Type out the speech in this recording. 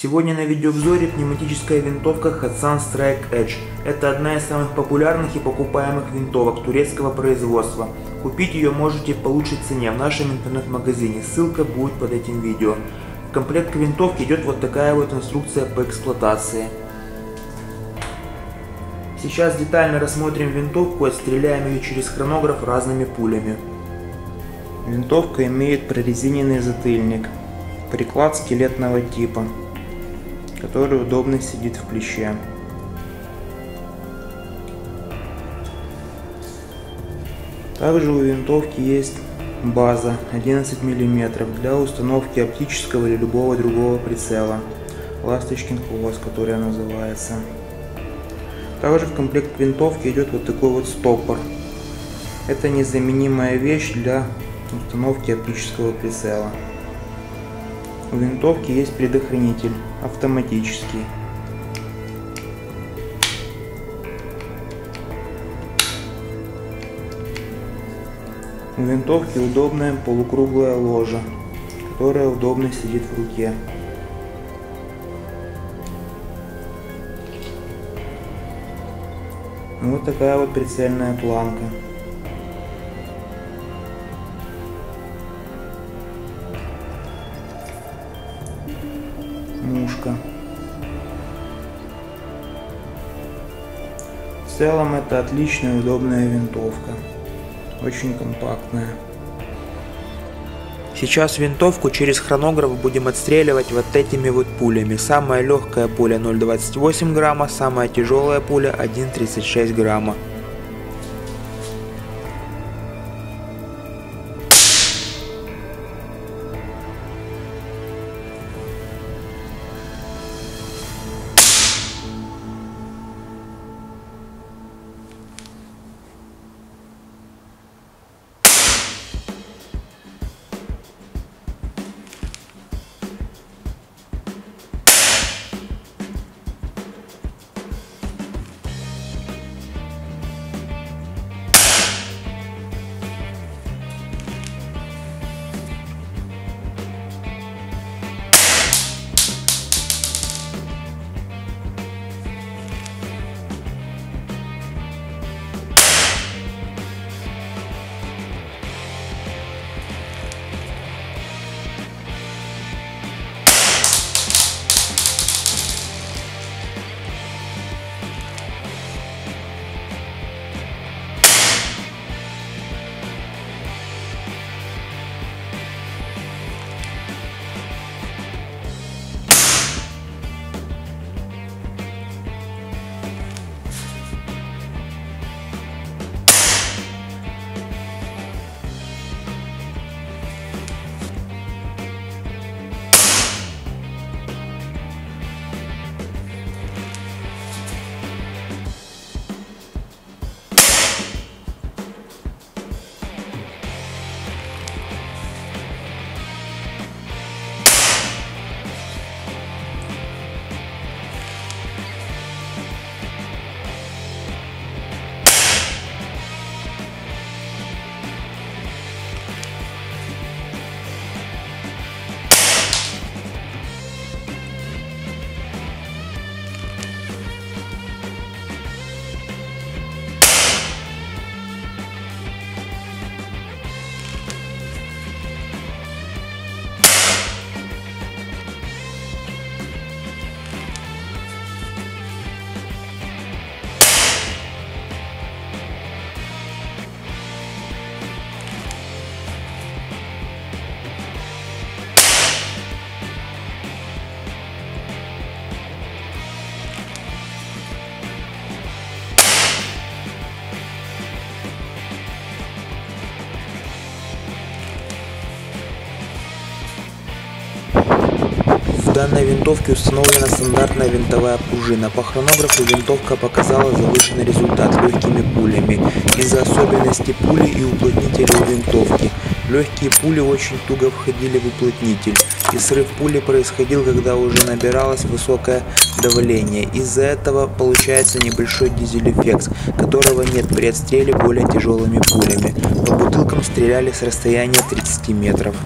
Сегодня на видеообзоре пневматическая винтовка Hatsan Striker Edge. Это одна из самых популярных и покупаемых винтовок турецкого производства. Купить ее можете по лучшей цене в нашем интернет-магазине, ссылка будет под этим видео. В комплект к винтовке идет вот такая вот инструкция по эксплуатации. Сейчас детально рассмотрим винтовку и отстреляем ее через хронограф разными пулями. Винтовка имеет прорезиненный затыльник, приклад скелетного типа, который удобно сидит в плече. Также у винтовки есть база 11 мм для установки оптического или любого другого прицела, ласточкин хвост, который она называется. Также в комплект к винтовке идет вот такой вот стопор. Это незаменимая вещь для установки оптического прицела. У винтовки есть предохранитель автоматический. У винтовки удобная полукруглая ложа, которая удобно сидит в руке. Вот такая вот прицельная планка. Мушка. В целом это отличная удобная винтовка, очень компактная. Сейчас винтовку через хронограф будем отстреливать вот этими вот пулями. Самая легкая пуля 0,28 грамма, самая тяжелая пуля 1,36 грамма. В данной винтовке установлена стандартная винтовая пружина. По хронографу винтовка показала завышенный результат легкими пулями. Из-за особенностей пули и уплотнителя у винтовки. Легкие пули очень туго входили в уплотнитель, и срыв пули происходил, когда уже набиралось высокое давление. Из-за этого получается небольшой дизель-эффект, которого нет при отстреле более тяжелыми пулями. По бутылкам стреляли с расстояния 30 метров.